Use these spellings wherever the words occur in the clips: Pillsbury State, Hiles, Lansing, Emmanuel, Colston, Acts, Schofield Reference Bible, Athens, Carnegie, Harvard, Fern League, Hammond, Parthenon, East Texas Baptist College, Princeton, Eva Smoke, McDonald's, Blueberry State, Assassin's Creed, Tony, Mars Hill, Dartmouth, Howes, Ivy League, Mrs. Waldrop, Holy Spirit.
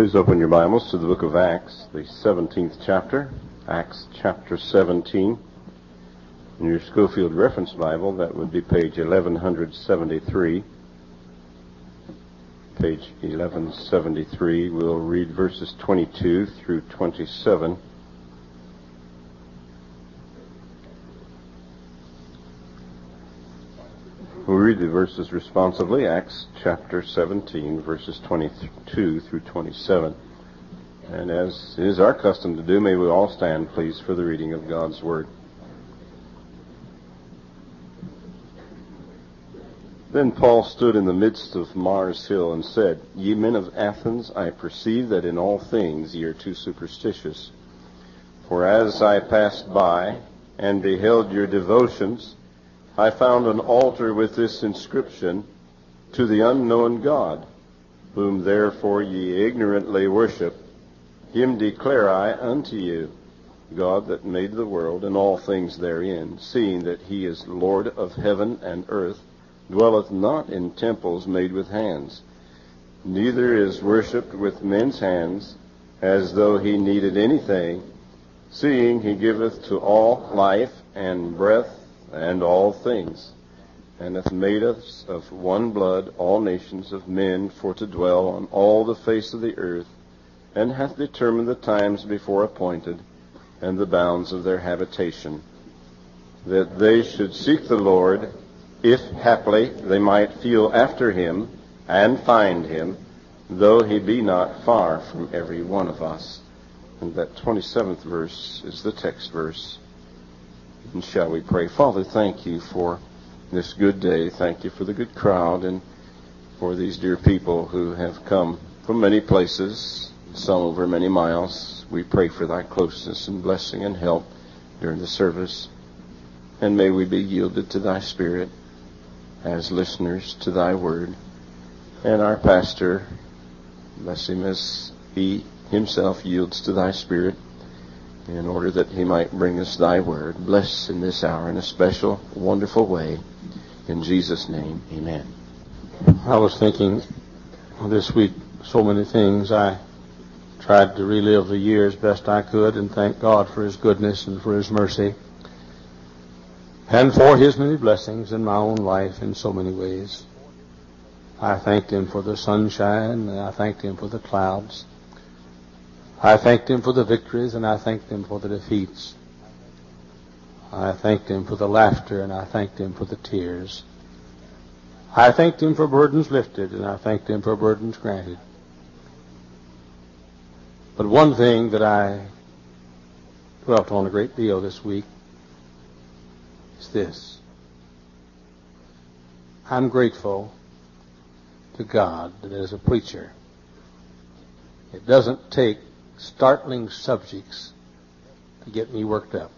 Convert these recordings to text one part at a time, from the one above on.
Please open your Bibles to the book of Acts, the 17th chapter, Acts chapter 17. In your Schofield Reference Bible, that would be page 1173. Page 1173, we'll read verses 22 through 27. We'll read the verses responsively, Acts chapter 17, verses 22 through 27. And as is our custom to do, may we all stand, please, for the reading of God's Word. Then Paul stood in the midst of Mars Hill and said, Ye men of Athens, I perceive that in all things ye are too superstitious. For as I passed by and beheld your devotions, I found an altar with this inscription, To the unknown God, whom therefore ye ignorantly worship, him declare I unto you, God that made the world and all things therein, seeing that he is Lord of heaven and earth, dwelleth not in temples made with hands, neither is worshipped with men's hands, as though he needed anything, seeing he giveth to all life and breath, and all things, and hath made us of one blood all nations of men for to dwell on all the face of the earth, and hath determined the times before appointed, and the bounds of their habitation, that they should seek the Lord, if haply they might feel after him, and find him, though he be not far from every one of us. And that 27th verse is the text verse. And shall we pray? Father, thank you for this good day. Thank you for the good crowd and for these dear people who have come from many places, some over many miles. We pray for thy closeness and blessing and help during the service. And may we be yielded to thy spirit as listeners to thy word. And our pastor, bless him as he himself yields to thy spirit, in order that he might bring us thy word. Bless in this hour in a special, wonderful way. In Jesus' name, amen. I was thinking this week so many things. I tried to relive the year as best I could and thank God for his goodness and for his mercy and for his many blessings in my own life in so many ways. I thanked him for the sunshine, and I thanked him for the clouds. I thanked him for the victories, and I thanked him for the defeats. I thanked him for the laughter, and I thanked him for the tears. I thanked him for burdens lifted, and I thanked him for burdens granted. But one thing that I dwelt on a great deal this week is this. I'm grateful to God that as a preacher, it doesn't take startling subjects to get me worked up.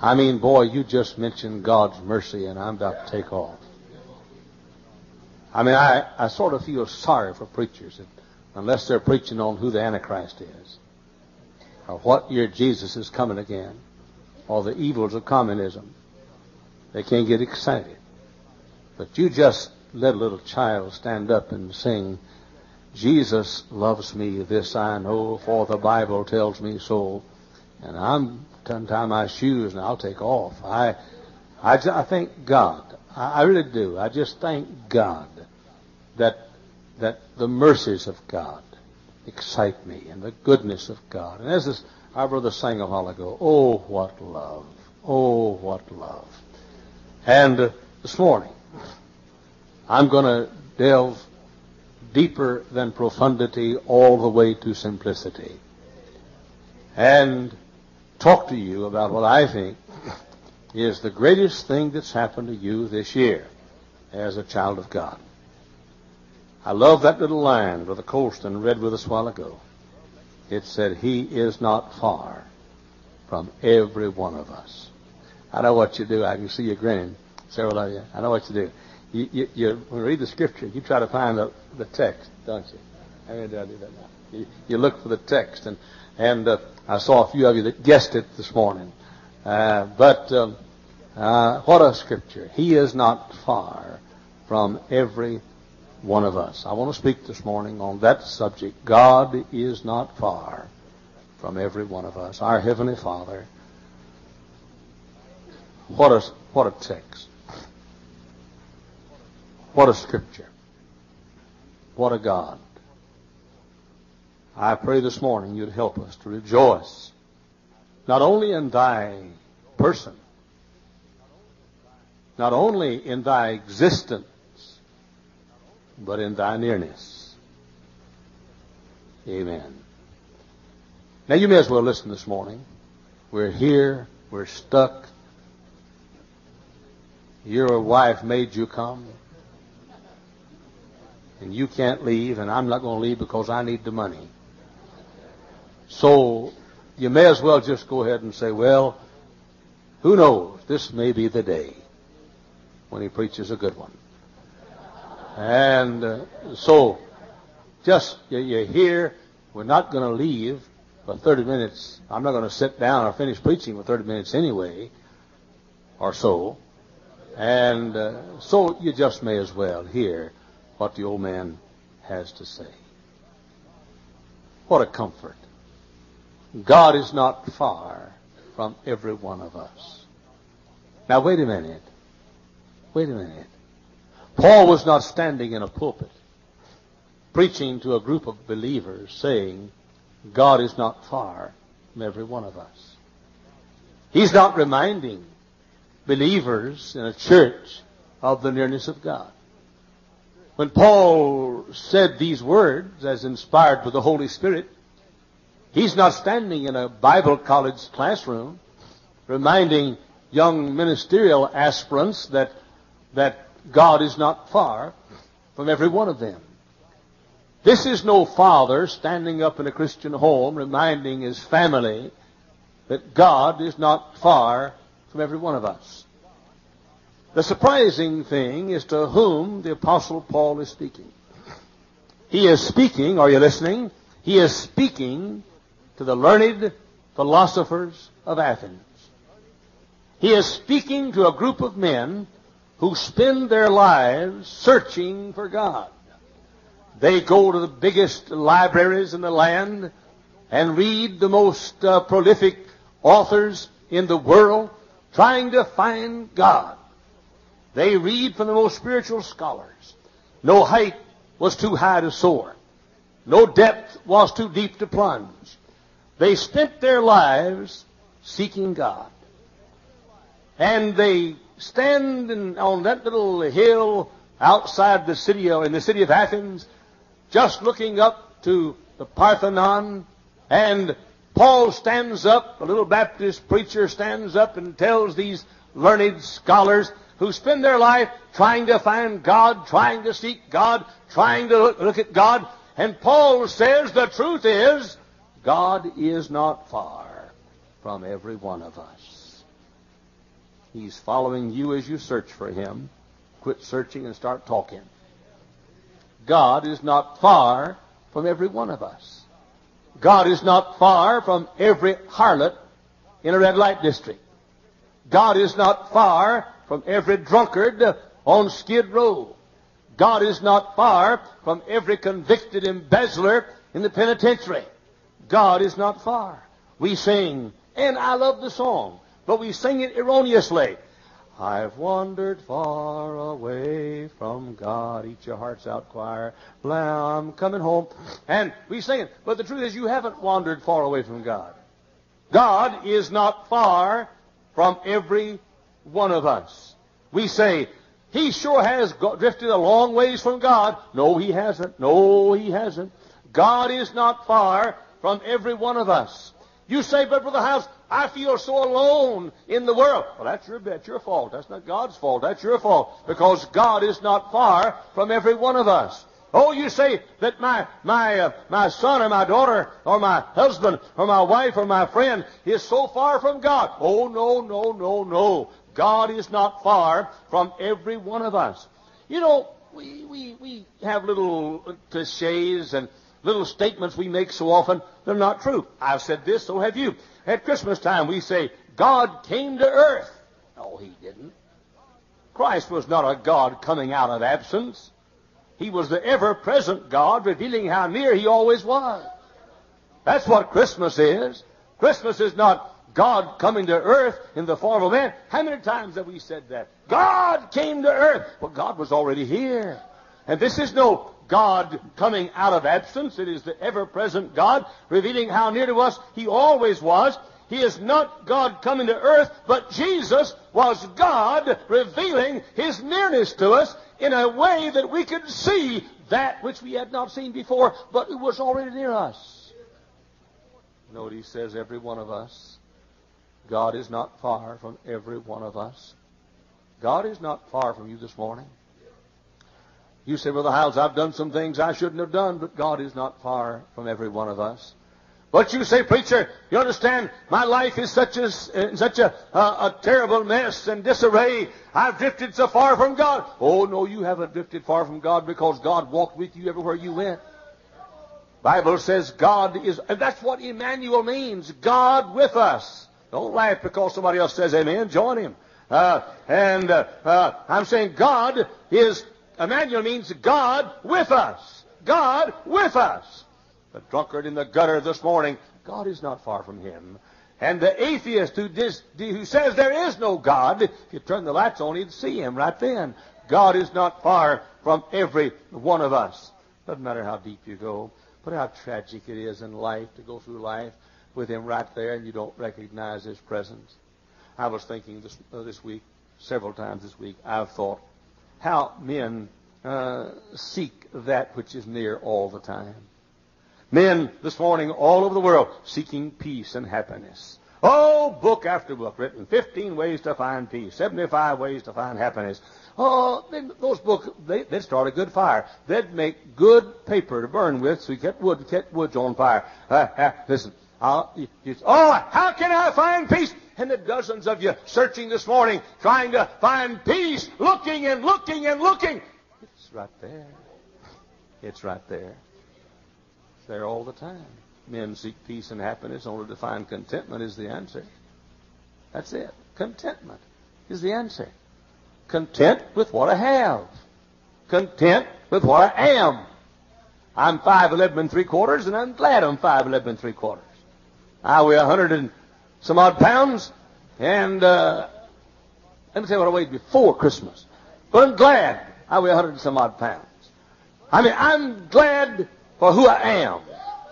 I mean, boy, you just mentioned God's mercy and I'm about to take off. I mean, I sort of feel sorry for preachers unless they're preaching on who the Antichrist is or what year Jesus is coming again or the evils of communism. They can't get excited. But you just let a little child stand up and sing, Jesus loves me, this I know, for the Bible tells me so. And I'm done tying my shoes and I'll take off. I thank God. I really do. I just thank God that the mercies of God excite me and the goodness of God. And as our brother sang a while ago, oh, what love. Oh, what love. And this morning, I'm going to delve deeper than profundity, all the way to simplicity, and talk to you about what I think is the greatest thing that's happened to you this year as a child of God. I love that little line Brother Colston read with us a while ago. It said, He is not far from every one of us. I know what you do. I can see you grinning, several of you. I know what you do. You when you read the scripture, you try to find the text, don't you? I mean, do I do that now? You look for the text, and I saw a few of you that guessed it this morning. But what a scripture! He is not far from every one of us. I want to speak this morning on that subject. God is not far from every one of us. Our Heavenly Father, what a text. What a scripture. What a God. I pray this morning you'd help us to rejoice not only in thy person, not only in thy existence, but in thy nearness. Amen. Now you may as well listen this morning. We're here. We're stuck. Your wife made you come. And you can't leave, and I'm not going to leave because I need the money. So you may as well just go ahead and say, well, who knows? This may be the day when he preaches a good one. And so just, you're here. We're not going to leave for 30 minutes. I'm not going to sit down or finish preaching for 30 minutes anyway or so. And so you just may as well hear what the old man has to say. What a comfort. God is not far from every one of us. Now, wait a minute. Wait a minute. Paul was not standing in a pulpit preaching to a group of believers saying, God is not far from every one of us. He's not reminding believers in a church of the nearness of God. When Paul said these words, as inspired by the Holy Spirit, he's not standing in a Bible college classroom reminding young ministerial aspirants that God is not far from every one of them. This is no father standing up in a Christian home reminding his family that God is not far from every one of us. The surprising thing is to whom the Apostle Paul is speaking. He is speaking, are you listening? He is speaking to the learned philosophers of Athens. He is speaking to a group of men who spend their lives searching for God. They go to the biggest libraries in the land and read the most prolific authors in the world trying to find God. They read from the most spiritual scholars. No height was too high to soar. No depth was too deep to plunge. They spent their lives seeking God. And they stand on that little hill outside the city, in the city of Athens, just looking up to the Parthenon. And Paul stands up, a little Baptist preacher stands up and tells these learned scholars who spend their life trying to find God, trying to seek God, trying to look at God. And Paul says the truth is, God is not far from every one of us. He's following you as you search for Him. Quit searching and start talking. God is not far from every one of us. God is not far from every harlot in a red light district. God is not far from every drunkard on Skid Row. God is not far from every convicted embezzler in the penitentiary. God is not far. We sing, and I love the song, but we sing it erroneously. I've wandered far away from God. Eat your hearts out, choir. Now I'm coming home. And we sing it. But the truth is you haven't wandered far away from God. God is not far from every one of us. We say, he sure has drifted a long ways from God. No, he hasn't. No, he hasn't. God is not far from every one of us. You say, but Brother House, I feel so alone in the world. Well, that's your fault. That's not God's fault. That's your fault. Because God is not far from every one of us. Oh, you say that my son or my daughter or my husband or my wife or my friend is so far from God. Oh, no, no, no, no. God is not far from every one of us. You know, we have little cliches and little statements we make so often that are not true. I've said this, so have you. At Christmas time, we say, God came to earth. No, He didn't. Christ was not a God coming out of absence. He was the ever-present God, revealing how near He always was. That's what Christmas is. Christmas is not God coming to earth in the form of man. How many times have we said that? God came to earth. Well, God was already here. And this is no God coming out of absence. It is the ever-present God revealing how near to us He always was. He is not God coming to earth, but Jesus was God revealing His nearness to us in a way that we could see that which we had not seen before, but it was already near us. You know what He says, every one of us? God is not far from every one of us. God is not far from you this morning. You say, Brother Hiles, I've done some things I shouldn't have done, but God is not far from every one of us. But you say, preacher, you understand, my life is such a terrible mess and disarray. I've drifted so far from God. Oh, no, you haven't drifted far from God, because God walked with you everywhere you went. Bible says God is, and that's what Emmanuel means, God with us. Don't laugh because somebody else says amen. Join him. I'm saying God is, Emmanuel means God with us. God with us. The drunkard in the gutter this morning, God is not far from him. And the atheist who says there is no God, if you turn the lights on, you'd see him right then. God is not far from every one of us. Doesn't matter how deep you go, but how tragic it is in life to go through life with him right there and you don't recognize his presence. I was thinking this week, several times this week, I've thought how men seek that which is near all the time. Men this morning all over the world seeking peace and happiness. Oh, book after book written, 15 ways to find peace, 75 ways to find happiness. Oh, those books, they'd start a good fire. They'd make good paper to burn with, so you kept wood on fire. Listen, how can I find peace? And the dozens of you searching this morning, trying to find peace, looking and looking and looking. It's right there. It's right there. There all the time. Men seek peace and happiness only to find contentment is the answer. That's it. Contentment is the answer. Content with what I have. Content with what I am. I'm 5'11¾", and I'm glad I'm 5'11¾". I weigh 100 and some odd pounds, and let me tell you what I weighed before Christmas. But I'm glad I weigh 100 and some odd pounds. I mean, I'm glad for who I am,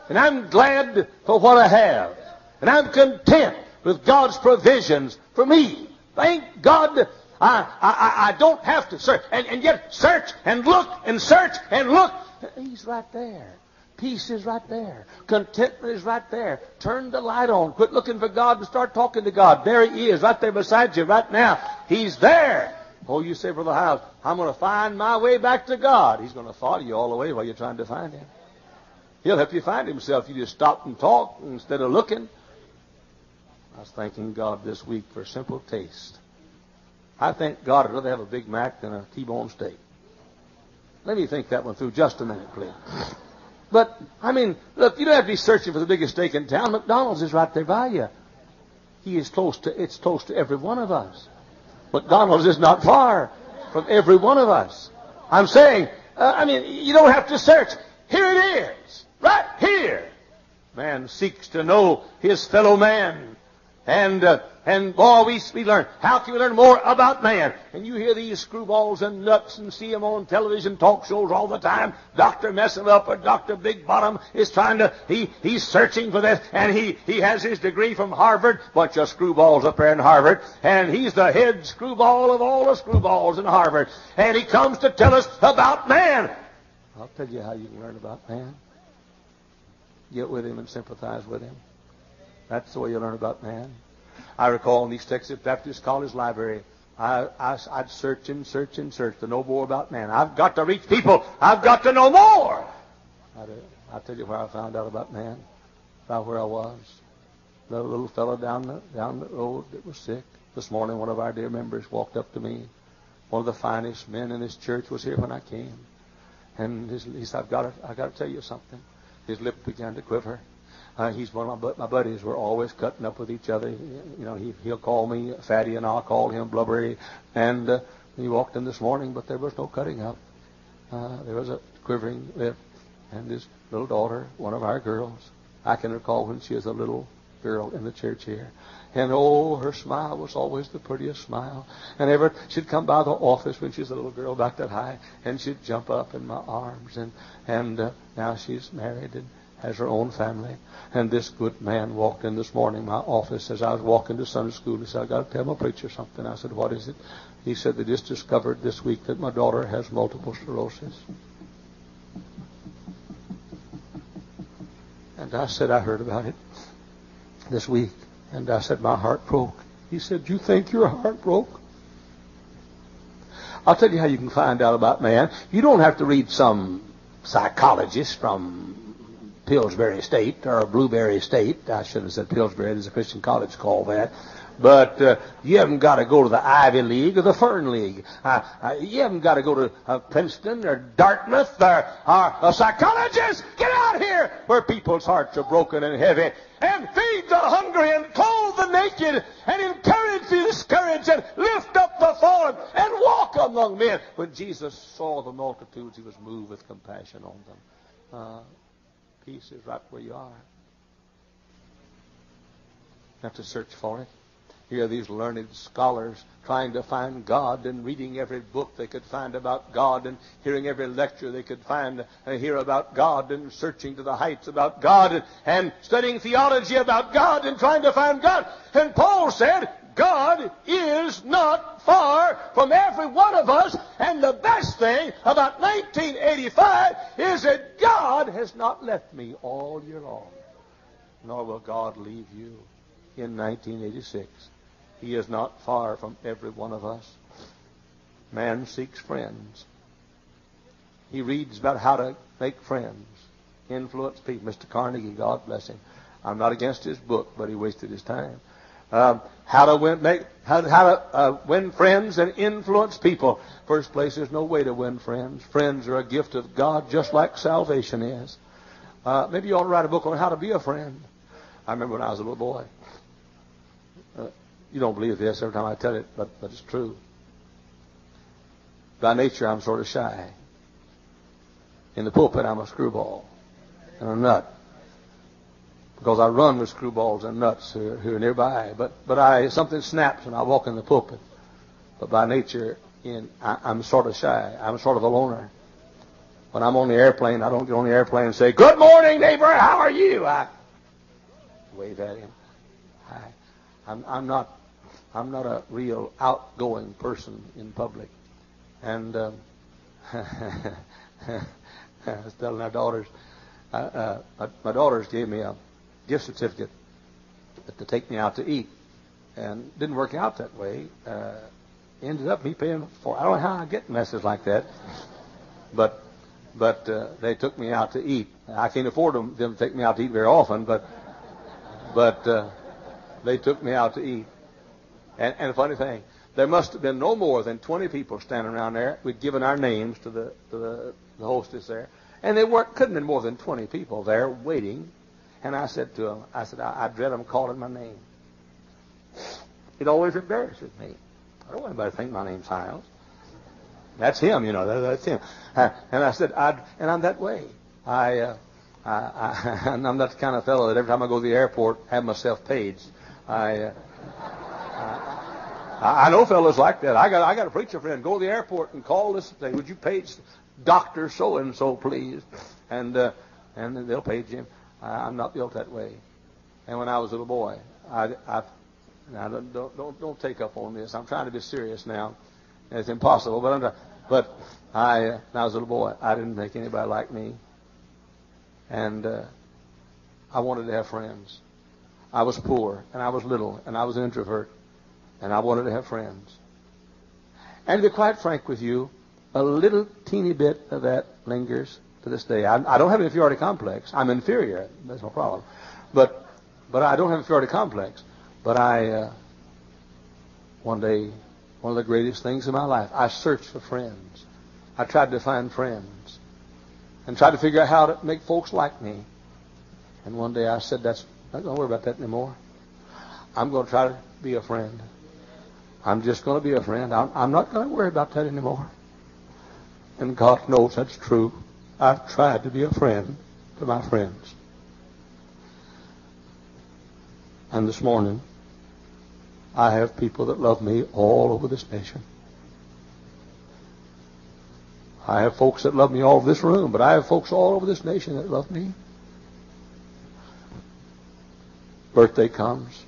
and I'm glad for what I have, and I'm content with God's provisions for me. Thank God I don't have to search, and yet search and look and search and look. He's right there. Peace is right there. Contentment is right there. Turn the light on. Quit looking for God and start talking to God. There He is, right there beside you right now. He's there. Oh, you say, Brother Hiles, I'm going to find my way back to God. He's going to follow you all the way while you're trying to find Him. He'll help you find Himself. You just stop and talk instead of looking. I was thanking God this week for simple taste. I thank God I'd rather have a Big Mac than a T-bone steak. Let me think that one through just a minute, please. But, I mean, look, you don't have to be searching for the biggest steak in town. McDonald's is right there by you. It's close to every one of us. McDonald's is not far from every one of us. I'm saying, you don't have to search. Here it is. Right here, man seeks to know his fellow man, and we learn. How can we learn more about man? And you hear these screwballs and nuts and see them on television talk shows all the time. Dr. Mess 'em Up or Dr. Big Bottom is he's searching for this, and he has his degree from Harvard. Bunch of screwballs up there in Harvard, and he's the head screwball of all the screwballs in Harvard, and he comes to tell us about man. I'll tell you how you can learn about man. Get with him and sympathize with him. That's the way you learn about man. I recall in East Texas Baptist College library, I'd search and search and search to know more about man. I've got to reach people. I've got to know more. I'll tell you where I found out about man, about where I was. The little fellow down the road that was sick. This morning, one of our dear members walked up to me. One of the finest men in this church was here when I came. And he said, I've got to tell you something. His lip began to quiver. He's one of my buddies. We're always cutting up with each other. You know, he'll call me fatty, and I'll call him blubbery. And he walked in this morning, but there was no cutting up. There was a quivering lip, and his little daughter, one of our girls, I can recall when she was a little girl in the church here. And, oh, her smile was always the prettiest smile. And ever she'd come by the office when she was a little girl back that high, and she'd jump up in my arms. And now she's married and has her own family. And this good man walked in this morning my office as I was walking to Sunday school. He said, "I got to tell my preacher something." I said, "What is it?" He said, "They just discovered this week that my daughter has multiple sclerosis." And I said, "I heard about it this week." And I said, "My heart broke." He said, "You think your heart broke?" I'll tell you how you can find out about man. You don't have to read some psychologist from Pillsbury State or Blueberry State. I should have said Pillsbury. There's a Christian college called that. But you haven't got to go to the Ivy League or the Fern League. You haven't got to go to Princeton or Dartmouth or a psychologist. Get out here where people's hearts are broken and heavy, and feed the hungry and clothe the naked and encourage the discouraged and lift up the fallen and walk among men. When Jesus saw the multitudes, he was moved with compassion on them. Peace is right where you are. You have to search for it. Here are these learned scholars trying to find God and reading every book they could find about God and hearing every lecture they could find and hear about God and searching to the heights about God and studying theology about God and trying to find God. And Paul said, God is not far from every one of us. And the best thing about 1985 is that God has not left me all year long, nor will God leave you in 1986. He is not far from every one of us. Man seeks friends. He reads about how to make friends, influence people. Mr. Carnegie, God bless him. I'm not against his book, but he wasted his time. How to win friends and influence people. First place, there's no way to win friends. Friends are a gift of God, just like salvation is. Maybe you ought to write a book on how to be a friend. I remember when I was a little boy. You don't believe this every time I tell it, but it's true. By nature, I'm sort of shy. In the pulpit, I'm a screwball and a nut, because I run with screwballs and nuts who are nearby. But something snaps when I walk in the pulpit. But by nature, I'm sort of shy. I'm sort of a loner. When I'm on the airplane, I don't get on the airplane and say, "Good morning, neighbor. How are you?" I wave at him. Hi. I'm not a real outgoing person in public. And I was telling our daughters, my daughters gave me a gift certificate to take me out to eat, and it didn't work out that way. Ended up me paying for it. I don't know how I get messes like that, but they took me out to eat. I can't afford them to take me out to eat very often, but they took me out to eat. And a funny thing, there must have been no more than 20 people standing around there. We'd given our names to the hostess there. And there couldn't have been more than 20 people there waiting. And I said to them, I dread them calling my name. It always embarrasses me. I don't want anybody to think my name's Hiles. That's him, you know, that's him. And I said, and I'm that way. I'm not the kind of fellow that every time I go to the airport, have myself paged. I know fellas like that. I got a preacher friend. Go to the airport and call this thing. "Would you page Dr. So-and-so, please?" And they'll page him. I'm not built that way. And when I was a little boy, I don't take up on this. I'm trying to be serious now. It's impossible, but when I was a little boy, I didn't think anybody liked me. And I wanted to have friends. I was poor, and I was little, and I was an introvert, and I wanted to have friends. And to be quite frank with you, a little teeny bit of that lingers to this day. I don't have an inferiority complex. I'm inferior. That's no problem. But I don't have an inferiority complex. But I one day, one of the greatest things in my life, I searched for friends. I tried to find friends and tried to figure out how to make folks like me. And one day I said, I'm not going to worry about that anymore. I'm going to try to be a friend. I'm just going to be a friend. I'm not going to worry about that anymore. And God knows that's true. I've tried to be a friend to my friends. And this morning, I have people that love me all over this nation. I have folks that love me all over this room, but I have folks all over this nation that love me. Birthday comes.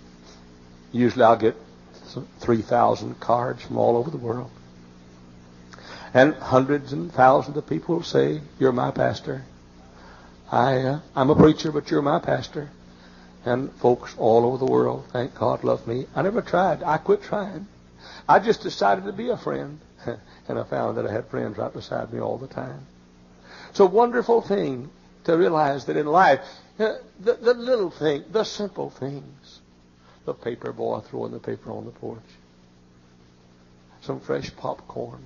Usually I'll get 3,000 cards from all over the world. And hundreds and thousands of people say, "You're my pastor. I'm a preacher, but you're my pastor." And folks all over the world, thank God, love me. I never tried. I quit trying. I just decided to be a friend. And I found that I had friends right beside me all the time. It's a wonderful thing to realize that in life, the little thing, the simple things, the paper boy throwing the paper on the porch, some fresh popcorn,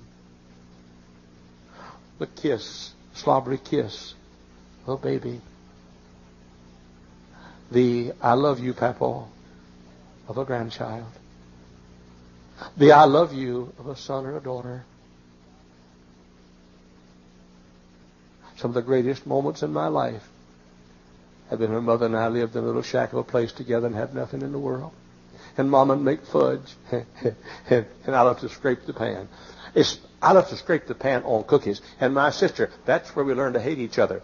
the kiss, slobbery kiss of a baby, the "I love you, Papa" of a grandchild, the "I love you" of a son or a daughter. Some of the greatest moments in my life have been when Mother and I lived in a little shack of a place together and had nothing in the world. And Mama would make fudge. And I loved to scrape the pan. I loved to scrape the pan on cookies. And my sister, that's where we learned to hate each other.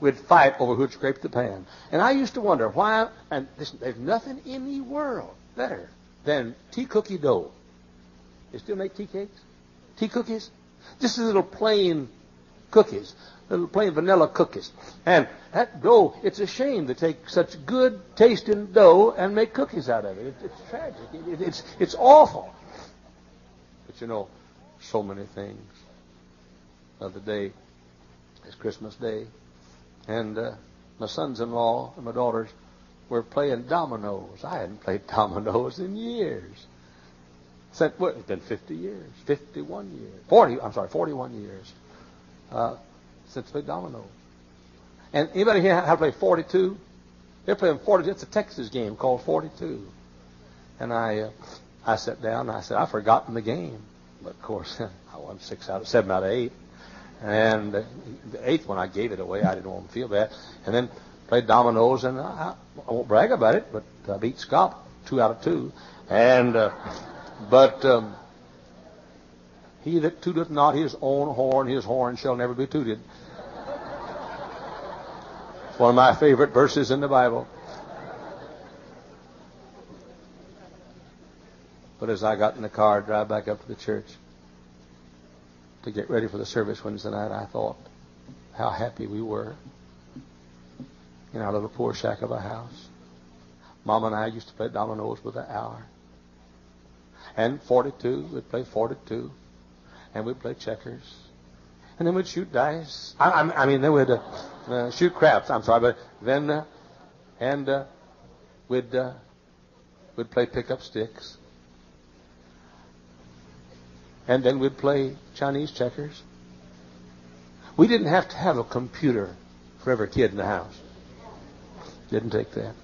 We'd fight over who'd scrape the pan. And I used to wonder why, and listen, there's nothing in the world better than tea cookie dough. They still make tea cakes? Tea cookies? Just a little plain cookies, little plain vanilla cookies. And that dough, it's a shame to take such good tasting dough and make cookies out of it. It's tragic. It's awful. But you know, so many things. The other day, it's Christmas Day, and my sons-in-law and my daughters were playing dominoes. I hadn't played dominoes in years. Since, what, it's been 50 years, 51 years, 41 years since I played dominoes. And anybody here how to play 42? They're playing 42. It's a Texas game called 42. And I sat down and I said, "I've forgotten the game." But of course, I won 7 out of 8. And the 8th one, I gave it away. I didn't want to feel bad. And then played dominoes, and I won't brag about it, but I beat Scott 2 out of 2. And he that tooteth not his own horn, his horn shall never be tooted. It's one of my favorite verses in the Bible. But as I got in the car, drive back up to the church to get ready for the service Wednesday night, I thought how happy we were in our little poor shack of a house. Mom and I used to play dominoes by the hour. And 42, we'd play 42. And we'd play checkers. And then we'd shoot dice. Then we'd shoot craps. I'm sorry, but then we'd play pickup sticks. And then we'd play Chinese checkers. We didn't have to have a computer for every kid in the house. Didn't take that.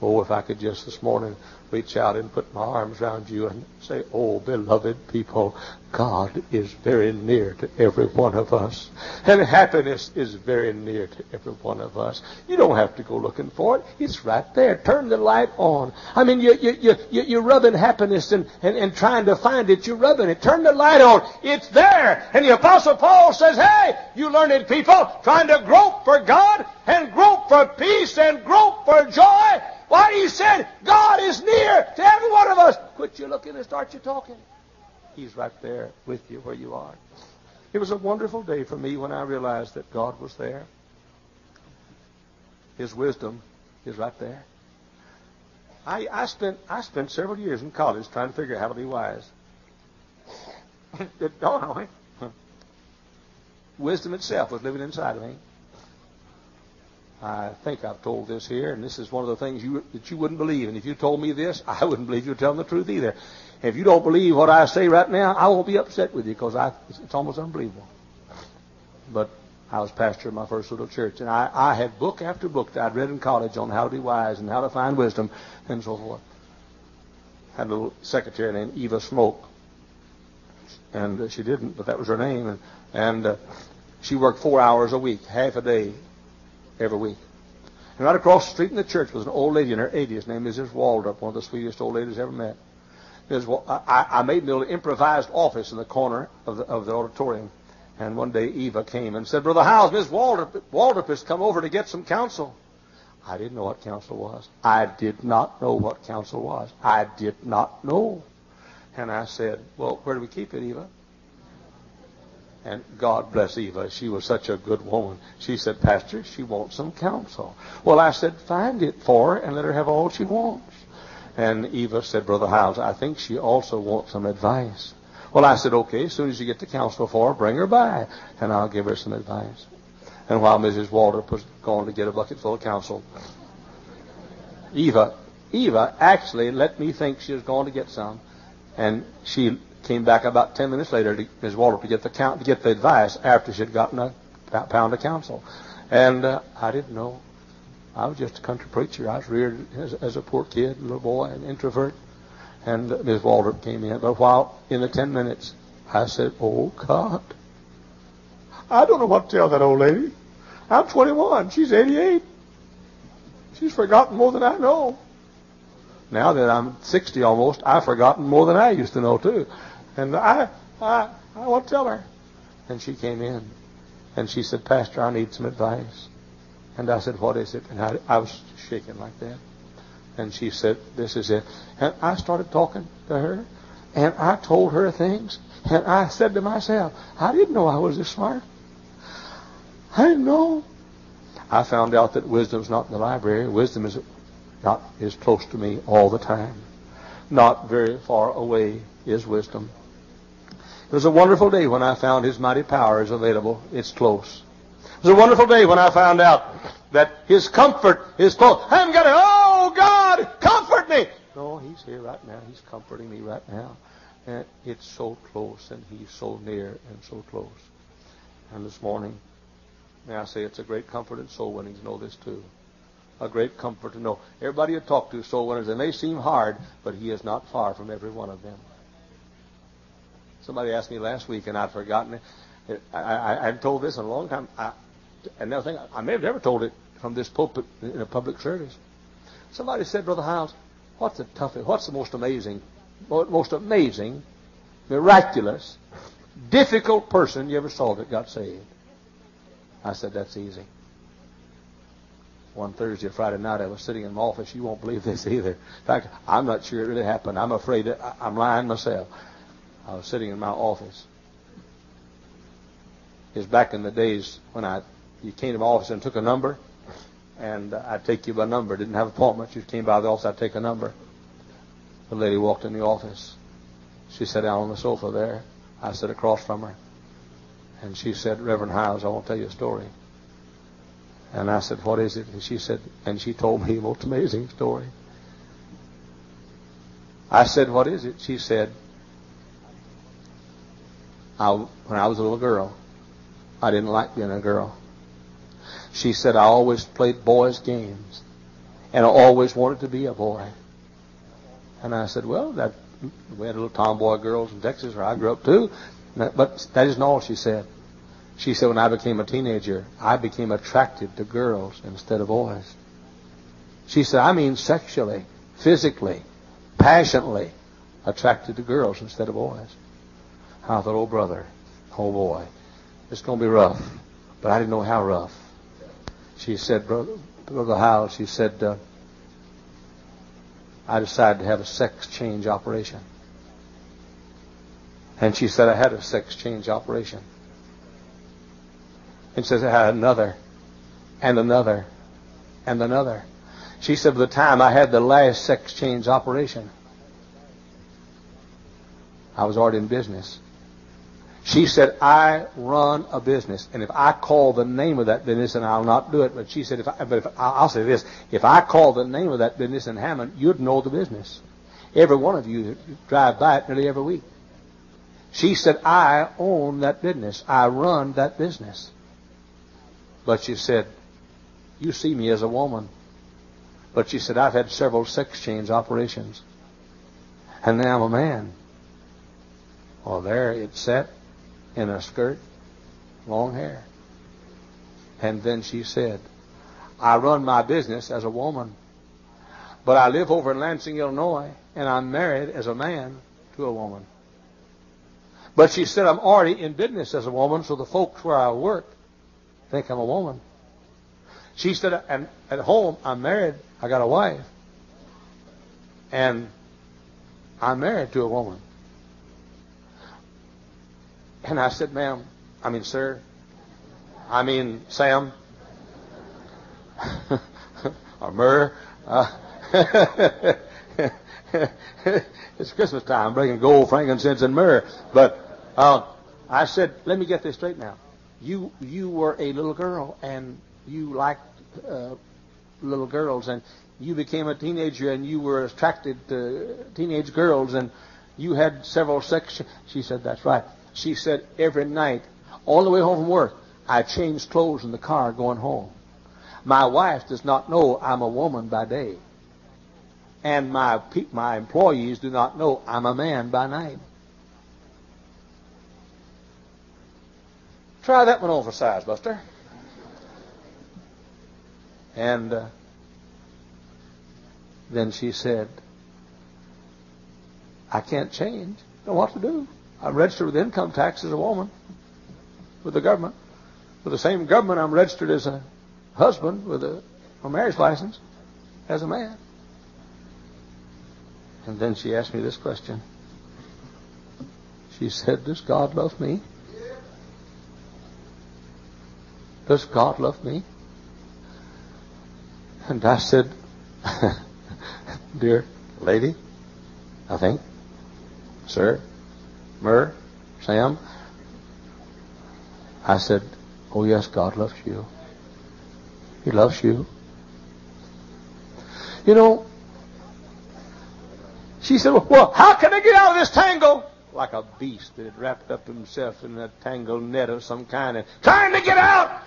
Oh, if I could just this morning reach out and put my arms around you and say, "Oh, beloved people, God is very near to every one of us. And happiness is very near to every one of us. You don't have to go looking for it. It's right there. Turn the light on." I mean, you're rubbing happiness and trying to find it. You're rubbing it. Turn the light on. It's there. And the Apostle Paul says, "Hey, you learned people, trying to grope for God and grope for peace and grope for joy." Why he said, "God is near to every one of us." Quit you looking and start you talking. He's right there with you where you are. It was a wonderful day for me when I realized that God was there. His wisdom is right there. I spent several years in college trying to figure out how to be wise. It dawned on me. Wisdom itself was living inside of me. I think I've told this here, and this is one of the things that you wouldn't believe. And if you told me this, I wouldn't believe you were telling the truth either. And if you don't believe what I say right now, I won't be upset with you because it's almost unbelievable. But I was pastor of my first little church, and I had book after book that I'd read in college on how to be wise and how to find wisdom and so forth. I had a little secretary named Eva Smoke. and she didn't, but that was her name. And she worked 4 hours a week, half a day every week. And right across the street in the church was an old lady in her 80s named Mrs. Waldrop, one of the sweetest old ladies I ever met. I made me a little improvised office in the corner of the auditorium. And one day Eva came and said, "Brother Howes, Miss Waldrop has come over to get some counsel." I didn't know what counsel was. I did not know what counsel was. I did not know. And I said, "Well, where do we keep it, Eva?" And God bless Eva. She was such a good woman. She said, "Pastor, she wants some counsel." Well, I said, "Find it for her and let her have all she wants." And Eva said, "Brother Howes, I think she also wants some advice." Well, I said, "Okay, as soon as you get the counsel for her, bring her by, and I'll give her some advice." And while Mrs. Waldrop was going to get a bucket full of counsel, Eva actually let me think she was going to get some. And she came back about 10 minutes later to Mrs. Waldrop to get the advice after she had gotten a pound of counsel. And I didn't know. I was just a country preacher. I was reared as a poor kid, little boy, an introvert. And Mrs. Waldrop came in. But while in the 10 minutes, I said, "Oh, God, I don't know what to tell that old lady. I'm 21. She's 88. She's forgotten more than I know. Now that I'm 60 almost, I've forgotten more than I used to know, too. And I won't tell her." And she came in. And she said, "Pastor, I need some advice." And I said, "What is it?" And I was shaking like that. And she said, "This is it." And I started talking to her. And I told her things. And I said to myself, I didn't know I was this smart. I didn't know. I found out that wisdom's not in the library. Wisdom is close to me all the time. Not very far away is wisdom. It was a wonderful day when I found His mighty power is available. It's close. It was a wonderful day when I found out that His comfort is close. I haven't got it. Oh, God, comfort me. No, He's here right now. He's comforting me right now. And it's so close, and He's so near and so close. And this morning, may I say, it's a great comfort in soul winning to know this too. A great comfort to know. Everybody you talk to, soul winners, they may seem hard, but He is not far from every one of them. Somebody asked me last week, and I'd forgotten it. I hadn't told this in a long time. I may have never told it from this pulpit in a public service. Somebody said, "Brother Howes, what's the toughest, what's the most amazing, miraculous, difficult person you ever saw that got saved?" I said, "That's easy." One Thursday or Friday night, I was sitting in my office. You won't believe this either. In fact, I'm not sure it really happened. I'm afraid that I'm lying myself. I was sitting in my office. It was back in the days when you came to my office and took a number, and I'd take you by number. Didn't have appointments. You came by the office, I'd take a number. The lady walked in the office. She sat down on the sofa there. I sat across from her. And she said, "Reverend Howes, I want to tell you a story." And I said, "What is it?" And she said, and she told me the most amazing story. I said, "What is it?" She said, "When I was a little girl, I didn't like being a girl." She said, "I always played boys' games, and I always wanted to be a boy." And I said, "Well, we had little tomboy girls in Texas where I grew up too." But that isn't all she said. She said, "When I became a teenager, I became attracted to girls instead of boys." She said, "I mean sexually, physically, passionately attracted to girls instead of boys." I thought, "Oh, brother, oh, boy, it's going to be rough." But I didn't know how rough. She said, Brother Howes, she said, "I decided to have a sex change operation." And she said, "I had a sex change operation." And she says, "I had another, and another, and another." She said, "By the time I had the last sex change operation, I was already in business." She said, "I run a business, and if I call the name of that business, and I'll not do it." But she said, I'll say this, if I call the name of that business in Hammond, you'd know the business. Every one of you drive by it nearly every week. She said, "I own that business. I run that business." But she said, "You see me as a woman." But she said, "I've had several sex change operations. And now I'm a man." Well, there it sat in a skirt, long hair. And then she said, I run my business as a woman, but I live over in Lansing, Illinois, and I'm married as a man to a woman. But she said, I'm already in business as a woman, so the folks where I work think I'm a woman. She said, and at home, I'm married, I got a wife, and I'm married to a woman. And I said, Sam, or Myrrh, it's Christmas time, bringing gold, frankincense, and myrrh. But I said, let me get this straight now. You were a little girl, and you liked little girls, and you became a teenager, and you were attracted to teenage girls, and you had several sex. She said, that's right. She said, every night, all the way home from work, I changed clothes in the car going home. My wife does not know I'm a woman by day. And my employees do not know I'm a man by night. Try that one on for size, Buster. And then she said, I can't change. I don't know what to do. I'm registered with income tax as a woman, with the government. With the same government, I'm registered as a husband with a marriage license as a man. And then she asked me this question. She said, does God love me? Does God love me? And I said, dear lady, I think, sir, Myrrh, Sam, I said, oh yes, God loves you. He loves you. You know, she said, well, how can I get out of this tangle? Like a beast that had wrapped up himself in a tangled net of some kind and trying to get out,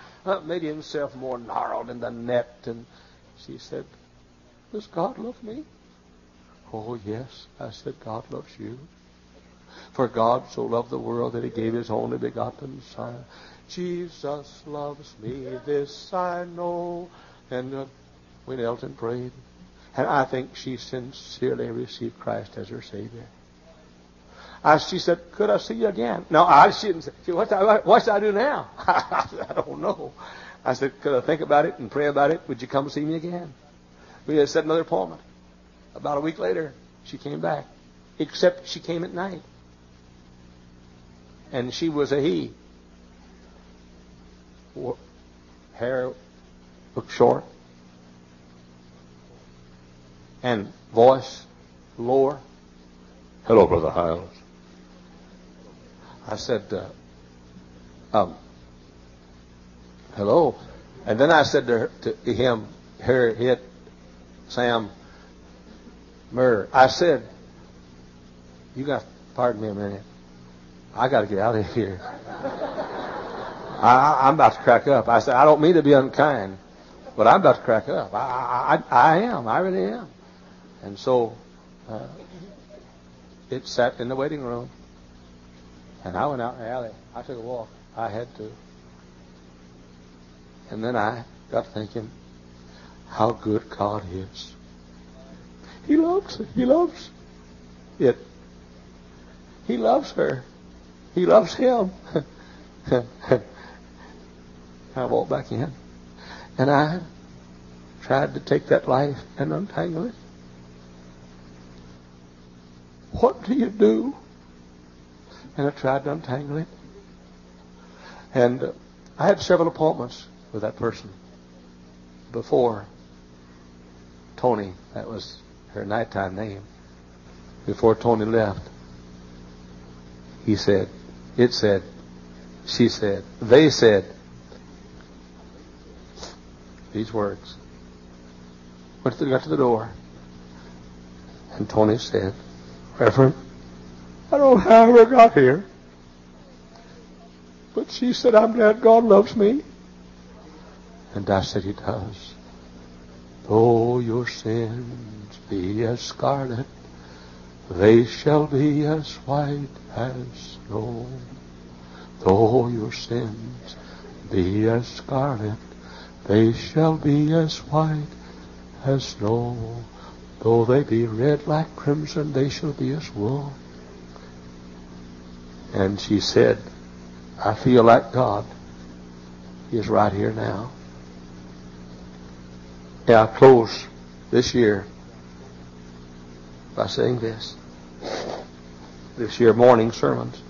made himself more gnarled in the net. And she said, does God love me? Oh, yes. I said, God loves you. For God so loved the world that he gave his only begotten Son. Jesus loves me, this I know. And we knelt and prayed. And I think she sincerely received Christ as her Savior. She said, could I see you again? No, I shouldn't say, what should I do now? I don't know. I said, could I think about it and pray about it? Would you come see me again? We had set another appointment. About a week later, she came back. Except she came at night. And she was a he. Hair looked short and voice lower. Hello, Brother Hiles. I said, hello. And then I said to him, her hit, Sam, Myrrh. I said, you got to pardon me a minute. I got to get out of here. I'm about to crack up. I said, I don't mean to be unkind, but I'm about to crack up. I am. I really am. And so it sat in the waiting room. And I went out in the alley. I took a walk. I had to. And then I got thinking how good God is. He loves. He loves it. He loves her. He loves him. I walked back in, and I tried to take that life and untangle it. What do you do? And I tried to untangle it. And I had several appointments with that person before Tony, that was her nighttime name, before Tony left. He said, it said, she said, they said, these words. Got to the door. And Tony said, Reverend, I don't know how I ever got here. But she said, I'm glad God loves me. And I said, he does. Though your sins be as scarlet, They shall be as white as snow. Though your sins be as scarlet, they shall be as white as snow. Though they be red like crimson, they shall be as wool. And she said, I feel like God. He is right here now. Yeah, I close this year by saying this. This year morning sermons.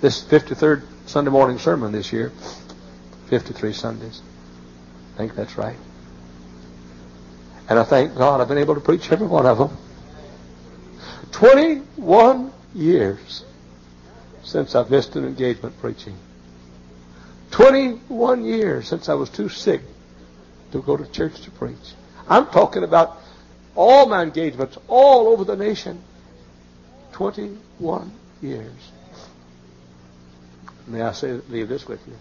This 53rd Sunday morning sermon this year. 53 Sundays. I think that's right. And I thank God I've been able to preach every one of them. 21 years since I've missed an engagement preaching. 21 years since I was too sick to go to church to preach. I'm talking about all my engagements all over the nation. 21 years. May I say, leave this with you.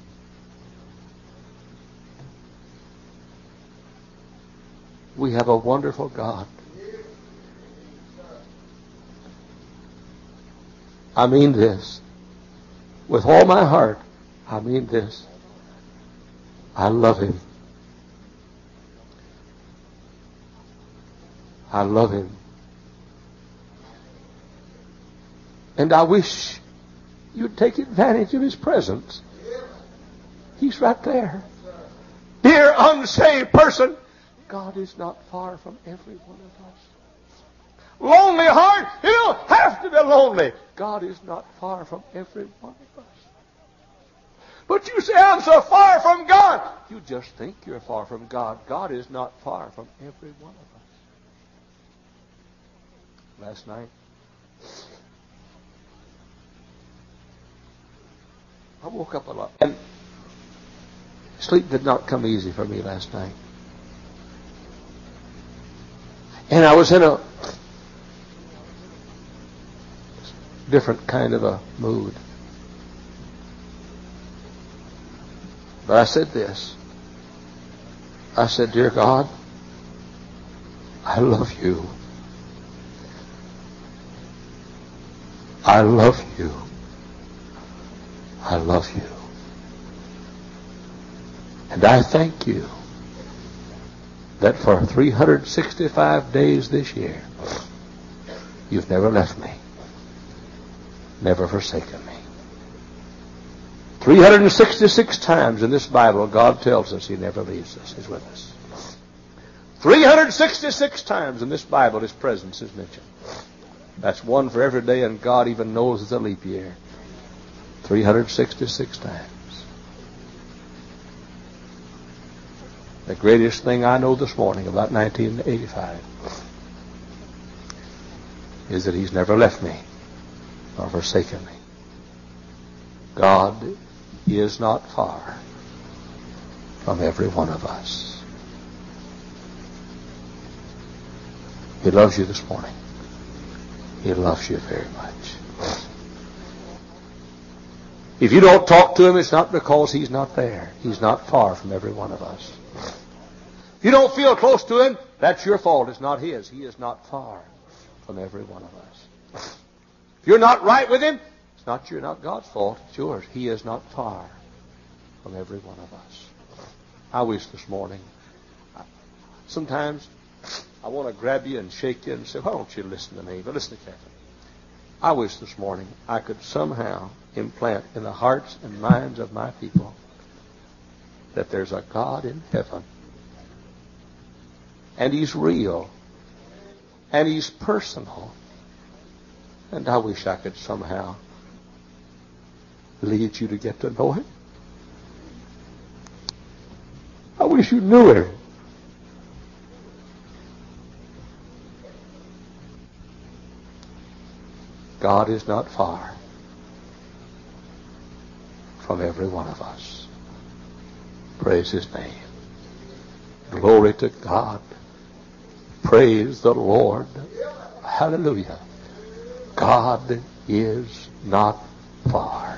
We have a wonderful God. I mean this. With all my heart, I mean this. I love Him. I love Him. And I wish you'd take advantage of His presence. He's right there. Dear unsaved person, God is not far from every one of us. Lonely heart, you don't have to be lonely. God is not far from every one of us. But you say, I'm so far from God. You just think you're far from God. God is not far from every one of us. Last night, I woke up a lot. And sleep did not come easy for me last night. And I was in a different kind of a mood. But I said this. I said, Dear God, I love you. I love you. I love you. And I thank you that for 365 days this year, you've never left me, never forsaken me. 366 times in this Bible, God tells us He never leaves us. He's with us. 366 times in this Bible, His presence is mentioned. That's one for every day, and God even knows it's a leap year. 366 times. The greatest thing I know this morning about 1985 is that He's never left me or forsaken me. God is not far from every one of us. He loves you this morning. He loves you very much. If you don't talk to Him, it's not because He's not there. He's not far from every one of us. If you don't feel close to Him, that's your fault. It's not His. He is not far from every one of us. If you're not right with Him, it's not you're not God's fault. It's yours. He is not far from every one of us. I wish this morning, sometimes I want to grab you and shake you and say, why don't you listen to me? But listen to Catherine. I wish this morning I could somehow implant in the hearts and minds of my people that there's a God in heaven, and He's real, and He's personal, and I wish I could somehow lead you to get to know Him. I wish you knew Him. God is not far from every one of us. Praise His name. Glory to God. Praise the Lord. Hallelujah. God is not far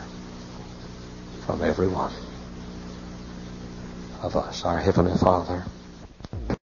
from every one of us. Our Heavenly Father,